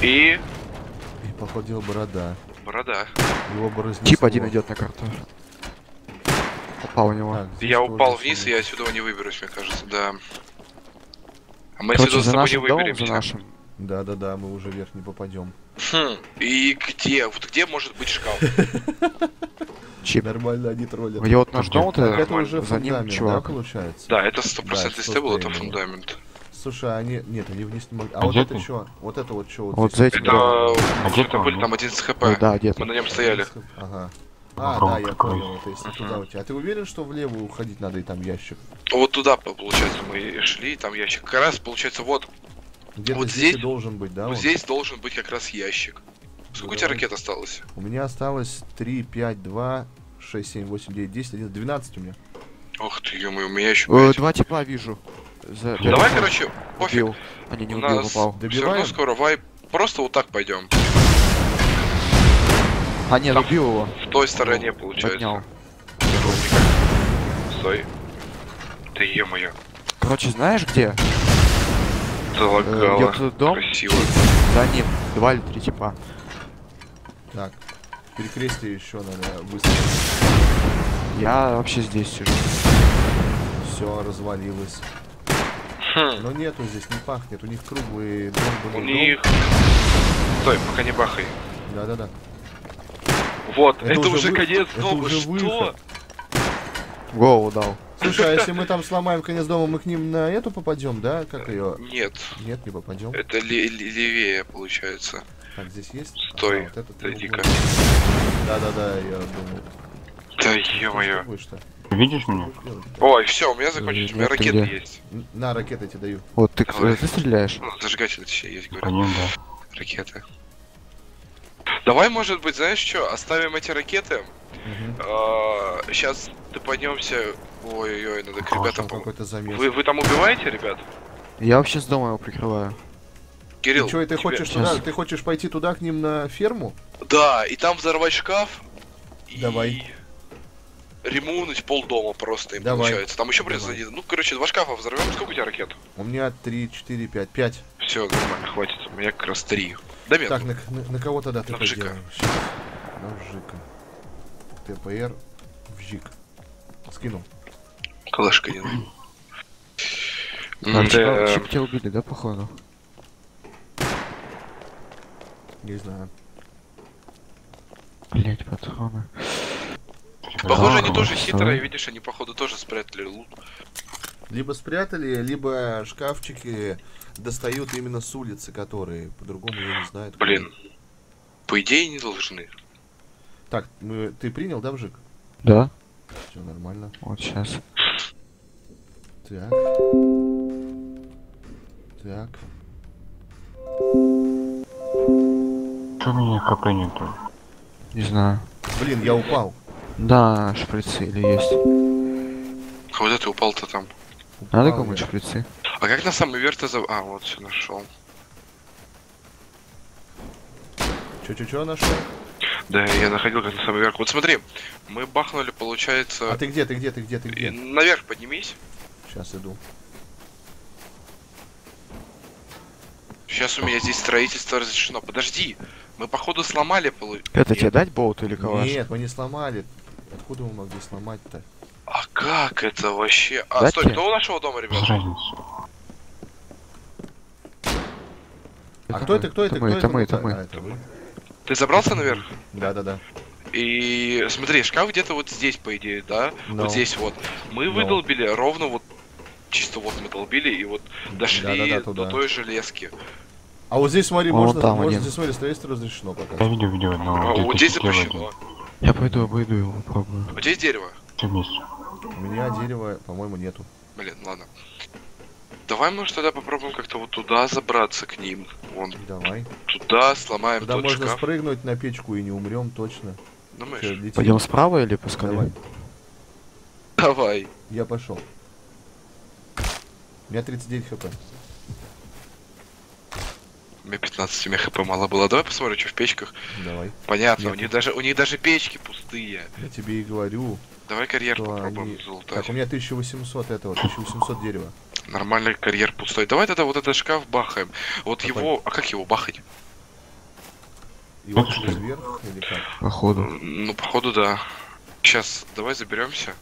И... И походила борода. Борода. Его бы разнесло. Чип один идет на карту. Упал у него. Так, я упал вниз, и я отсюда не выберусь, мне кажется, да. А мы короче, отсюда с тобой не выберемся. Да-да-да, мы уже вверх не попадем. Хм, и где? Вот где может быть шкаф? Чип. Нормально они троллят. Где вот наш дом, это уже фундамент, да, получается? Да, это сто процентов стебл, это фундамент. Слушай, они... Нет, они вниз не могли... А вот это что? Вот это вот что? Вот за этим... Это... были там одиннадцать хп. Да, где-то. Мы на нем стояли. Ага. А, да, я понял, это если туда у тебя. А ты уверен, что влево уходить надо и там ящик? Вот туда, получается, мы шли, и там ящик. Как раз, получается, вот... Вот здесь, здесь должен быть, да? Вот он? Здесь должен быть как раз ящик. Сколько у тебя ракет осталось? У меня осталось три, пять, два, шесть, семь, восемь, девять, десять, одиннадцать, двенадцать у меня. Ох ты, ё-моё, у меня еще пять. Два тепла вижу. За... Давай, я короче, пофиг. Они не убил, попал. Все равно скоро вайп. Просто вот так пойдем. А нет, там убил его. В той стороне, он получается. Поднял. Стой. Ты ё-моё. Короче, знаешь где? Залагало. Идет дом. Красиво. За ним два или три типа. Так. Перекрестие еще надо выстрелить. Я вообще здесь сижу. Все развалилось. Хм. Но нету здесь, не пахнет. У них круглый дом. У дом. них... Стой, пока не бахай. Да-да-да. Вот, это, это уже, уже конец дома. Это уже что? Гоу дал. Слушай, а если мы там сломаем конец дома, мы к ним на эту попадем, да? Как ее? Нет. Нет, не попадем. Это левее получается. Так, здесь есть? Стой. А, вот иди-ка. Да-да-да, я думал. Да ё-моё. Видишь меня? Ой, все, у меня закончились, у меня ракеты есть. На, ракеты тебе даю. Вот ты, ты стреляешь. Ну, зажигатель точнее есть, говорю. Ракеты. Давай, может быть, знаешь что, оставим эти ракеты. Сейчас ты поднимемся. Ой-ой-ой, надо к ребятам помочь. Вы, вы там убиваете, ребят? Я вообще с дома его прикрываю. Кирилл, ты, ты, хочешь туда, ты хочешь пойти туда к ним на ферму? Да, и там взорвать шкаф. Давай. И ремонтнуть полдома просто им. Давай. Получается. Там еще придется один. Ну, короче, два шкафа взорвем. Сколько у тебя ракет? У меня три, четыре, пять, пять. Все, нормально, хватит. У меня как раз три. Да нет. Так, на, на, на кого тогда ты на поделаешь? На вжика. ТПР вжик. Скинул. Калашка не надо. Надо... Чип тебя убили, да, походу? Не знаю. Блять, патроны. Похоже, они тоже хитрые, видишь, они, походу, тоже спрятали лут. Либо спрятали, либо шкафчики достают именно с улицы, которые по-другому я не знаю. Блин, по идее не должны. Так, мы... ты принял, да, вжик? Да. Все нормально. Вот сейчас. Так. Так. Что у меня хп нету? Не знаю. Блин, я упал. Да, шприцы или есть. Куда ты упал-то там? Упал, надо кому-нибудь шприцы? А как на самый верх-то за... А, вот все нашел. Че-че-че нашел? Да, я находил как на самый верх. Вот смотри, мы бахнули, получается... А ты где, ты где, ты где, ты где? Наверх поднимись. Сейчас иду. Сейчас у меня здесь строительство разрешено. Подожди, Мы походу сломали полу. Это тебе дать болт или калаш? Нет, мы не сломали. Откуда мы могли сломать-то? А как это вообще? А, дать стой, тебе? Кто у нашего дома, ребят? А кто это, кто это, кто это? Это мы, это мы. Ты забрался наверх? Да, да, да. И смотри, шкаф где-то вот здесь, по идее, да? No. Вот здесь вот. Мы no. выдолбили ровно вот, чисто вот мы долбили и вот дошли да, да, да, до той железки. А вот здесь, смотри, а можно, там можно здесь, смотри, строительство разрешено пока. Я видел, видел, но... А, вот здесь запрещено. Я пойду, обойду его, попробую. Вот здесь дерево? У меня дерева, по-моему, нету. Блин, ладно. Давай, может, тогда попробуем как-то вот туда забраться к ним. Вон. Давай. Туда сломаем туда тот шкаф. Туда можно спрыгнуть на печку и не умрем точно. Думаешь? Пойдем справа или пускай? Давай. Давай. Я пошел. У меня тридцать девять хп. У меня пятнадцать, у меня хп мало было. Давай посмотрим, что в печках. Давай. Понятно, у них, даже, у них даже печки пустые. Я тебе и говорю. Давай карьер попробуем они... залутать. Так, у меня тысяча восемьсот этого, тысяча восемьсот дерева. Нормальный карьер пустой. Давай тогда вот этот шкаф бахаем. Вот Попай. его... А как его бахать? Его через вверх или как? Походу. Ну, походу, да. Сейчас давай заберемся.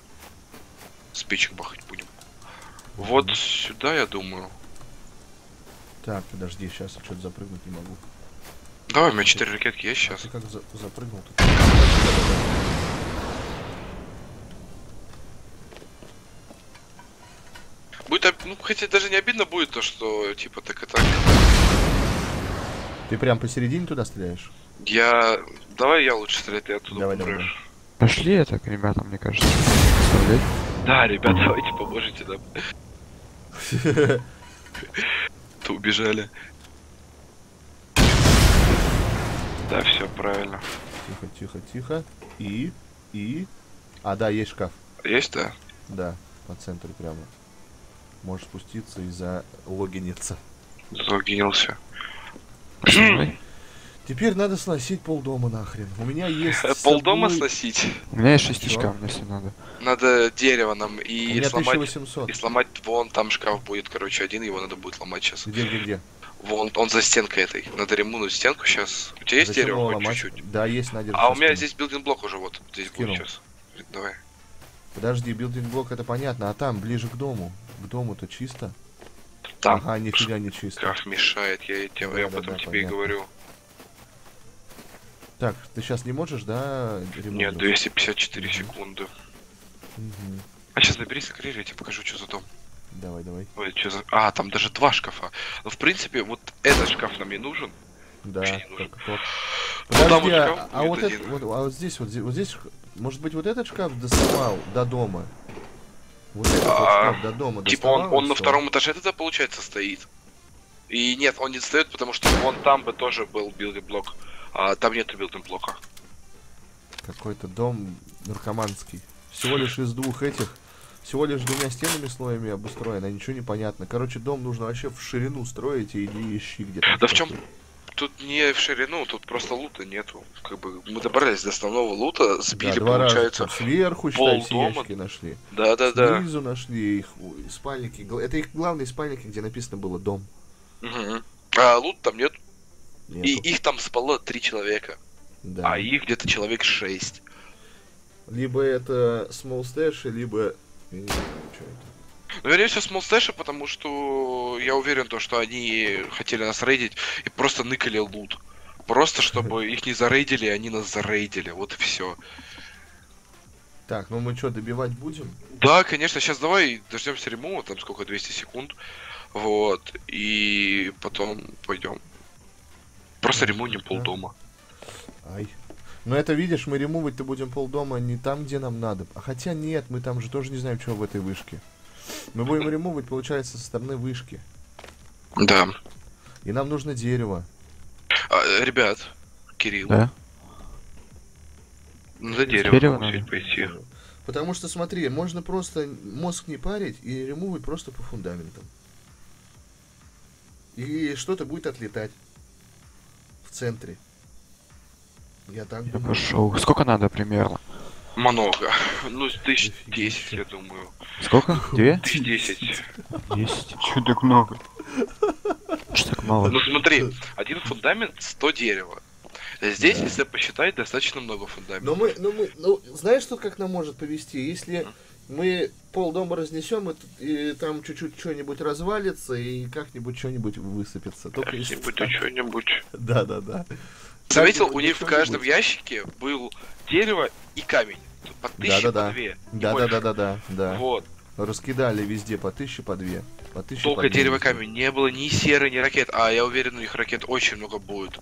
Спичек бахать будем. У -у -у. Вот сюда, я думаю. Так, подожди, сейчас я что-то запрыгнуть не могу. Давай, у меня четыре ракетки есть сейчас. А ты как за запрыгнул-то? Будет, ну, хотя даже не обидно будет то, что типа так и так. Ты прям посередине туда стреляешь? Я... Давай я лучше стреляю, ты оттуда давай, давай. Пошли я так, ребята, мне кажется. Стрелять. Да, ребят, давайте поможете нам. То убежали. Да, все правильно. Тихо, тихо, тихо. И... И... А, да, есть шкаф. Есть, да? Да, по центру прямо. Можешь спуститься и залогиниться. Залогинился. Теперь надо сносить полдома нахрен. У меня есть... Полдома собой... сносить? У меня есть шестичка, мне все надо. Надо дерево нам и сломать... тысяча восемьсот. И сломать вон, там шкаф будет, короче, один, его надо будет ломать сейчас. Где, где, где? Вон, он за стенкой этой. Надо ремонтнуть стенку сейчас. У тебя есть Зачем дерево хоть чуть-чуть? Да, есть, надежда. А у меня скину. Здесь билдинг-блок уже вот. Здесь Скину. Будет сейчас. Давай. Подожди, билдинг-блок это понятно, а там, ближе к дому. К дому-то чисто. Там ага, нифига не чисто. Шкаф мешает, я, я, да, я да, потом да, тебе понятно. И говорю. Так, ты сейчас не можешь, да, ремонт? Нет, двести пятьдесят четыре mm-hmm. секунды. Mm-hmm. А сейчас заберись скорее, я тебе покажу, что за дом. Давай, давай. Ой, что за... А, там даже два шкафа. Ну, в принципе, вот этот шкаф нам и нужен. Да, не нужен. Так, вот. Подожди, ну, а, а, вот это, вот, а вот здесь, вот здесь, вот здесь, может быть, вот этот шкаф доставал до дома? Вот этот а, вот шкаф до дома типа он, он на втором этаже тогда, получается, стоит. И нет, он не стоит, потому что вон там бы тоже был билдинг-блок. А там нету билдинг-блока. Какой-то дом наркоманский. Всего лишь из двух этих. Всего лишь двумя стенами слоями обустроено, ничего не понятно. Короче, дом нужно вообще в ширину строить и иди ищи где-то. Да в чем? Тут не в ширину, тут просто лута нету. Как бы мы добрались до основного лута, сбили, да, получается. Раза. Сверху, считай, ящики нашли. Да, да, да. Снизу нашли их спальники. Это их главные спальники, где написано было дом. Угу. А лут там нет. Нету. И их там спало три человека. Да. А их где-то человек шесть. Либо это small stash, либо. Я не знаю, что это. Ну, вернее, все с Молстэша, потому что я уверен, то, что они хотели нас рейдить и просто ныкали лут. Просто, чтобы их не зарейдили, они нас зарейдили. Вот и все. Так, ну мы что, добивать будем? Да, конечно. Сейчас давай дождемся ремонта, там сколько, двести секунд. Вот. И потом пойдем. Просто ремонтим полдома. Ай. Но это, видишь, мы ремонтить-то будем полдома не там, где нам надо. А хотя нет, мы там же тоже не знаем, что в этой вышке. Мы будем ремовать, получается, со стороны вышки. Да. И нам нужно дерево. А, ребят, Кирилл. Да? За дерево, дерево надо пойти. Потому что, смотри, можно просто мозг не парить и ремовать просто по фундаментам. И что-то будет отлетать. В центре. Я так я пошел. Сколько надо примерно? Много. Ну, тысяч десять, я думаю. Сколько? Две? Тысяч десять. Десять. Чё так много? Чё так мало? Ну смотри, один фундамент, сто дерева. Здесь, да. если посчитать, достаточно много фундаментов. Но мы, но мы, ну, знаешь, что как нам может повести? Если мы полдома разнесем, и, и там чуть-чуть что-нибудь развалится, и как-нибудь что-нибудь высыпется. Как-нибудь и что-нибудь. Да-да-да. Заметил, у них в каждом ящике был дерево и камень. По тысяче, да, да, по две. Да-да-да-да-да. Вот. Раскидали везде по тысяче, по две. По тысяче, Только по две дерево и камень. Не было ни серы, ни ракет. А я уверен, у них ракет очень много будет.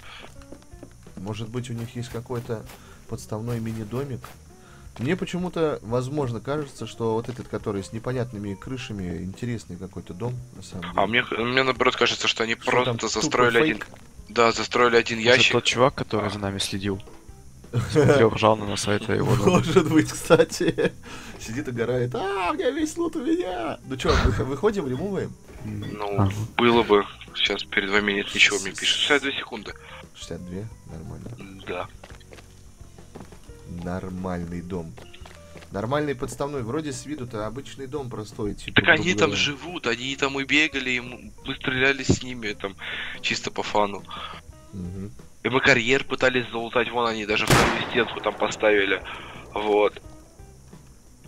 Может быть, у них есть какой-то подставной мини-домик? Мне почему-то, возможно, кажется, что вот этот, который с непонятными крышами, интересный какой-то дом, на самом деле. А мне, мне наоборот, кажется, что они что просто застроили один... Да, застроили один Это ящик. Тот чувак, который а. за нами следил. Смотрел, ржал на нас, а это его дом. Может быть, кстати. Сидит и горает. А, у меня весь лут у меня. Ну что, выходим, ремуваем? Ну, было бы. Сейчас перед вами нет ничего, мне пишет. шестьдесят две секунды. шестьдесят две? Нормально. Да. Нормальный дом. Нормальный подставной. Вроде с виду-то обычный дом простой. Типа, так они там живут, они там и бегали, и мы стреляли с ними, там, чисто по фану. Угу. И мы карьер пытались залутать, вон они даже вторую стенку там поставили. Вот.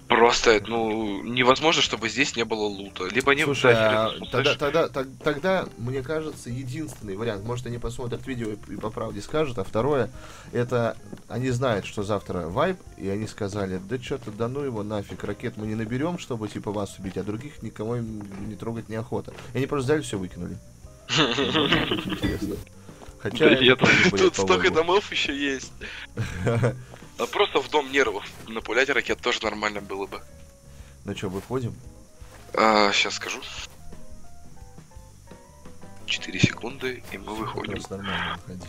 Просто, ну, невозможно, чтобы здесь не было лута. Либо они... Слушай, а, тогда, тогда, тогда, тогда, мне кажется, единственный вариант, может, они посмотрят видео и, и по правде скажут, а второе, это они знают, что завтра вайп, и они сказали, да что-то, да ну его нафиг, ракет мы не наберем, чтобы, типа, вас убить, а других никому не трогать неохота. И они просто взяли, все выкинули. Хотя... Тут столько домов еще есть. А просто в дом нервов напулять ракет тоже нормально было бы. Ну что, выходим? А, сейчас скажу. четыре секунды, и мы выходим. Нормально, выходи.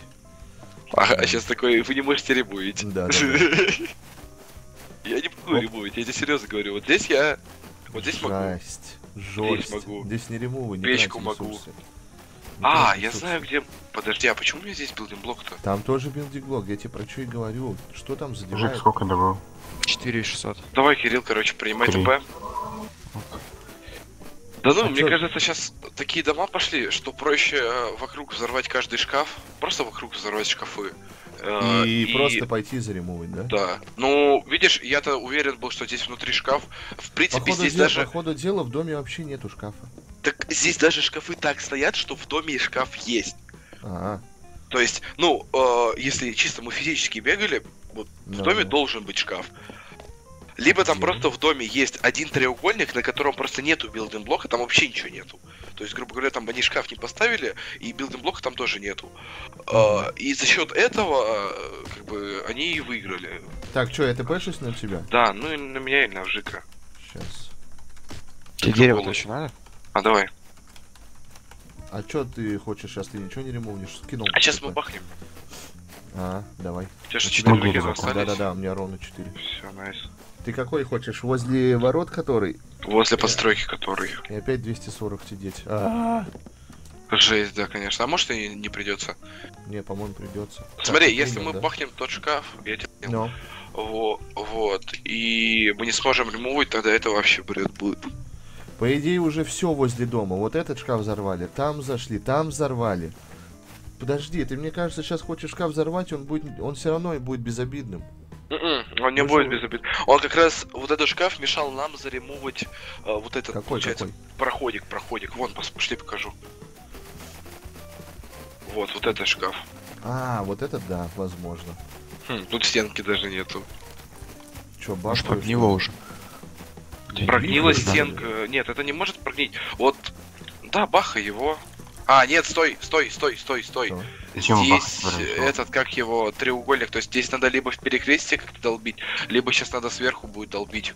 А, а сейчас такой, вы не можете ребуить. Да, да, да. Я не могу ребуить, я тебе серьезно говорю. Вот здесь я... Вот здесь Жасть, могу. Жесть, здесь могу. Здесь не ремувы, не Печку могу. Ресурсы. А, я знаю, где... Подожди, а почему у меня здесь билдинг-блок-то? Там тоже билдинг-блок, я тебе про что и говорю. Что там за дела? Сколько добавил? четыре шестьсот. Давай, Кирилл, короче, принимай ТП. Да ну, а мне чё? кажется, сейчас такие дома пошли, что проще э, вокруг взорвать каждый шкаф. Просто вокруг взорвать шкафы. Э, и, и просто пойти заремовать, да? Да. Ну, видишь, я-то уверен был, что здесь внутри шкаф. В принципе, здесь дела, даже... По ходу дела в доме вообще нету шкафа. Так здесь даже шкафы так стоят, что в доме и шкаф есть. А-а. То есть, ну, э, если чисто мы физически бегали, вот, в доме да. должен быть шкаф. Либо там просто в доме есть один треугольник, на котором просто нету билдинг-блока, там вообще ничего нету. То есть, грубо говоря, там они шкаф не поставили, и билдинг-блока там тоже нету. Mm-hmm. И за счет этого, как бы, они и выиграли. Так, что, это пэ шесть на тебя? Да, ну и на меня, и на Вжика. Сейчас. Тебе дерево точно надо? А, давай. А что ты хочешь сейчас? Ты ничего не ремонишь? Кинул. А сейчас мы бахнем. А, давай. У тебя же четыре остались. Да-да-да, у меня ровно четыре. Все, найс. Ты какой хочешь? Возле ворот который? Возле подстройки который. И опять двести сорок сидеть. А. Жесть, да, конечно. А может и не придется? Не, по-моему, придется. Смотри, так, если именно, мы да. бахнем тот шкаф, я тебе... No. Во вот. И мы не сможем ремувать, тогда это вообще бред будет. По идее уже все возле дома. Вот этот шкаф взорвали, там зашли, там взорвали. Подожди, ты мне кажется сейчас хочешь шкаф взорвать, он будет, он все равно и будет безобидным. Mm-mm, он не ну, будет без обид. Он как раз, вот этот шкаф мешал нам заремувать э, вот этот, какой, получается, какой? проходик, проходик. Вон, пошли покажу. Вот, вот этот шкаф. А, вот этот, да, возможно. Хм, тут стенки даже нету. Чё, башня? Прогнило уже. Прогнила стенка. Нет, это не может прогнить. Вот, да, баха его. А, нет, стой, стой, стой, стой, стой. Что? Здесь этот, как его, треугольник. То есть здесь надо либо в перекрестие как-то долбить, либо сейчас надо сверху будет долбить.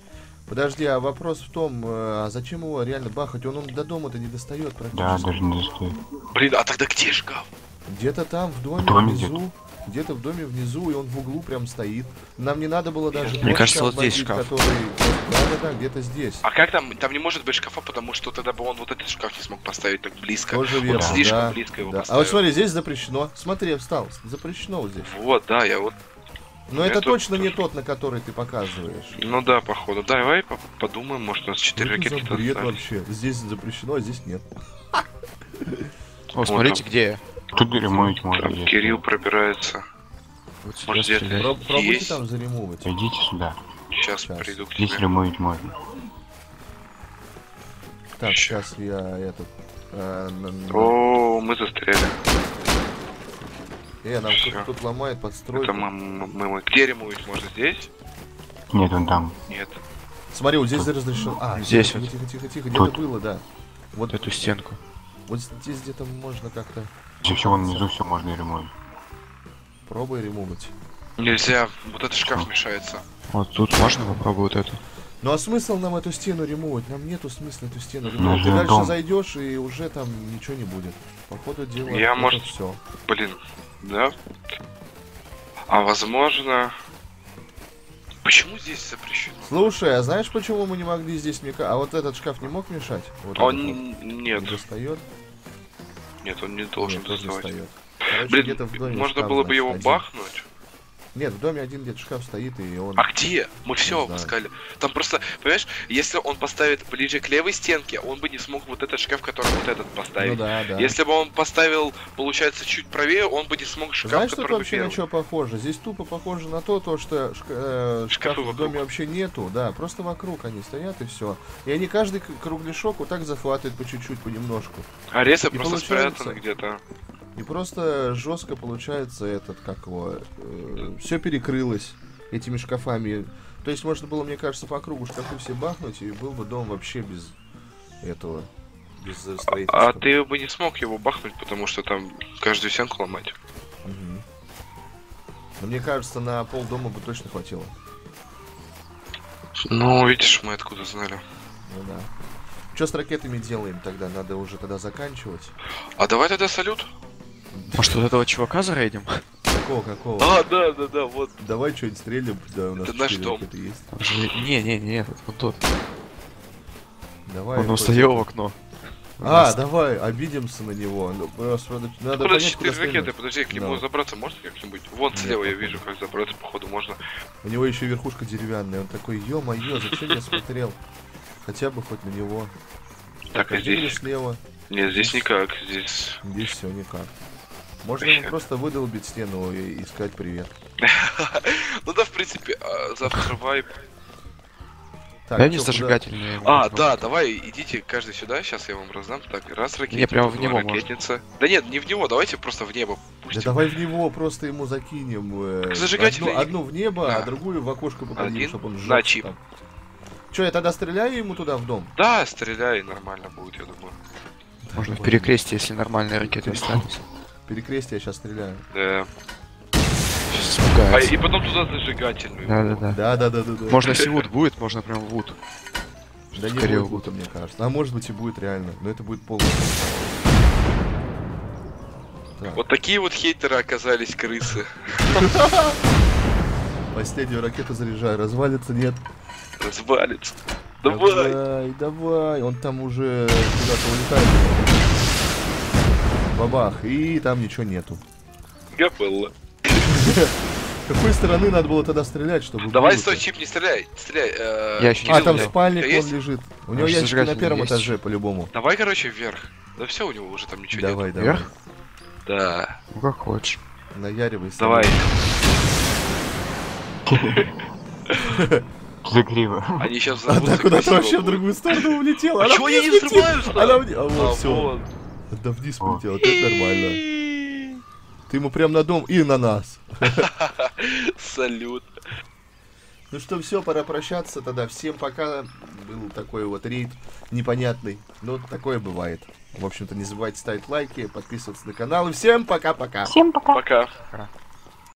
Подожди, а вопрос в том, а зачем его реально бахать? Он, он до дома-то не достает практически. Да, даже не достает. Блин, а тогда где шкаф? Где-то там, в доме, в доме внизу. Где-то в доме внизу, и он в углу прям стоит. Нам не надо было даже... Мне кажется, вот здесь шкаф. Да-да-да, где-то здесь. А как там? Там не может быть шкафа, потому что тогда бы он вот этот шкаф не смог поставить так близко. Тоже верно. Он слишком да, близко его да. поставил. А вот смотри, здесь запрещено. Смотри, встал. Запрещено вот здесь. Вот, да, я вот... Но это точно не тот, на который ты показываешь. Ну да, походу. Давай подумаем, может у нас четыре ракеты там. Нет, вообще. Здесь запрещено, а здесь нет. О, смотрите, где я. Тут ремонт можно. Кирилл пробирается. Вот сюда стрелять. Про пробуйте там заремовать. Идите сюда. Сейчас, сейчас приду к тебе. Здесь ремонт можно. Так, еще. Сейчас я этот... Э, О, мы застряли. Э, нам кто-то тут ломает подстройку. Мы, мы, мы... Где ремонт можно? Здесь? Нет, он там. Нет. Смотри, вот здесь разрешил. А, здесь вот. Тихо, тихо, тихо. Где-то было, да. Вот эту стенку. Вот здесь где-то можно как-то... Все, вон внизу все можно и ремонт. Пробуй ремонтить. Нельзя, вот этот шкаф что? Мешается. Вот тут можно попробовать вот эту. Ну а смысл нам эту стену ремонтить? Нам нету смысла эту стену ремонтить. Ты дальше дом. Зайдешь и уже там ничего не будет. По ходу дела... Я, может... все. Блин, да? А возможно... Почему здесь запрещено? Слушай, а знаешь, почему мы не могли здесь... А вот этот шкаф не мог мешать? Вот он вот. Нет. Не достает? Нет, он не должен нет, доставать. Не Короче, блин, где-то в доме можно шкаф, было бы значит, его один. Бахнуть. Нет, в доме один где-то шкаф стоит, и он... А где? Мы все опускали. Там просто, понимаешь, если он поставит ближе к левой стенке, он бы не смог вот этот шкаф, который вот этот поставить. Ну, да, да. Если бы он поставил, получается, чуть правее, он бы не смог шкаф, знаешь, который бы первый. Знаешь, что вообще на что похоже? Здесь тупо похоже на то, то что шка э, шкафов в доме вообще нету, да, просто вокруг они стоят, и все. И они каждый кругляшок вот так захватывают по чуть-чуть, понемножку. А реса просто получается... спрятана где-то. И просто жестко получается этот, как его, э, все перекрылось этими шкафами. То есть можно было, мне кажется, по кругу шкафы все бахнуть, и был бы дом вообще без этого, без строительства. А, а ты бы не смог его бахнуть, потому что там каждую стенку ломать. Угу. Но мне кажется, на пол дома бы точно хватило. Ну, видишь, мы откуда знали. Ну да. Что с ракетами делаем тогда? Надо уже тогда заканчивать. А давай тогда салют. Может, вот этого чувака зарейдим? Какого, какого? А, да, да, да, вот. Давай что-нибудь стрелим, да, у нас это наш дом. Есть. Не, не, не, вот тот. Давай. Он устоял в окно. А, нас... давай, обидимся на него. Надо подожди, четыре ракеты, подожди, к нему забраться можно как-нибудь? Вон слева я вижу, как забраться, походу, можно. У него еще верхушка деревянная, он такой, ё-моё, зачем я смотрел? Хотя бы хоть на него. Так, а здесь? Слева. Нет, здесь никак, здесь... Здесь все никак. Можно ему просто выдолбить стену и искать привет. Ну да, в принципе, завтра вайп. Да, не зажигательные. А, да, давай, идите каждый сюда, сейчас я вам раздам. Так, раз ракетница. Не, прямо в него ракетница. Да нет, не в него, давайте просто в небо пустим. Да давай в него, просто ему закинем. Зажигательные. Одну в небо, а другую в окошко попадем, чтобы он сжег. Че, я тогда стреляю ему туда в дом? Да, стреляй, нормально будет, я думаю. Можно в перекрестие, если нормальные ракеты останутся. Перекрестие я сейчас стреляю. Да. Сейчас а, и потом туда зажигательную. Да, да, да. Да, да, да, да, да. Можно если вуд будет, можно прям вуд. Да не будет вуд, мне кажется. А может быть и будет реально, но это будет полный. Так. Вот такие вот хейтеры оказались крысы. Последнюю ракету заряжаю, развалится, нет? Развалится. Давай. Давай, давай. Он там уже куда-то улетает. Бабах, и там ничего нету. Я был. С какой стороны надо было тогда стрелять, чтобы... Давай, стой, Чип, не стреляй, стреляй. А, там спальник, он лежит. У него ящик на первом этаже, по-любому. Давай, короче, вверх. Да все, у него уже там ничего нет. Давай, давай. Вверх? Да. Ну, как хочешь. Наяривайся. Давай. Загриво. Они сейчас взорвутся. А так куда-то вообще в другую сторону улетела. А чего я не взрываю, что ли? А вот, все. Да вниз полетел, это нормально. Ты ему прям на дом и на нас. Салют. Ну что, все, пора прощаться тогда. Всем пока. Был такой вот рейд непонятный. Но такое бывает. В общем-то, не забывайте ставить лайки, подписываться на канал. И всем пока-пока. Всем пока. Пока.